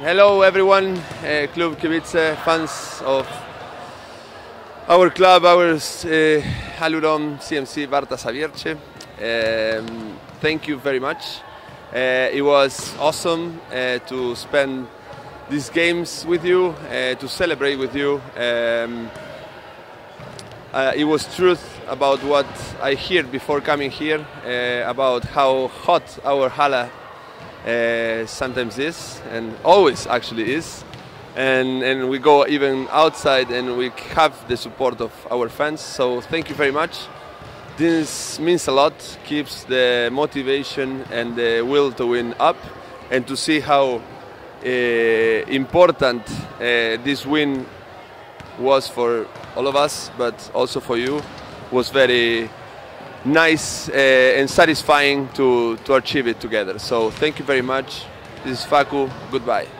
Hello everyone, Klub Kibice, fans of our club, our Aluron CMC Wartę Zawiercie. Thank you very much. It was awesome to spend these games with you, to celebrate with you. It was truth about what I heard before coming here, about how hot our hala sometimes is, and always actually is, and we go even outside and we have the support of our fans. So thank you very much. This means a lot, keeps the motivation and the will to win up, and to see how important this win was for all of us, but also for you, was very nice and satisfying to achieve it together. So thank you very much. This is Facu. Goodbye.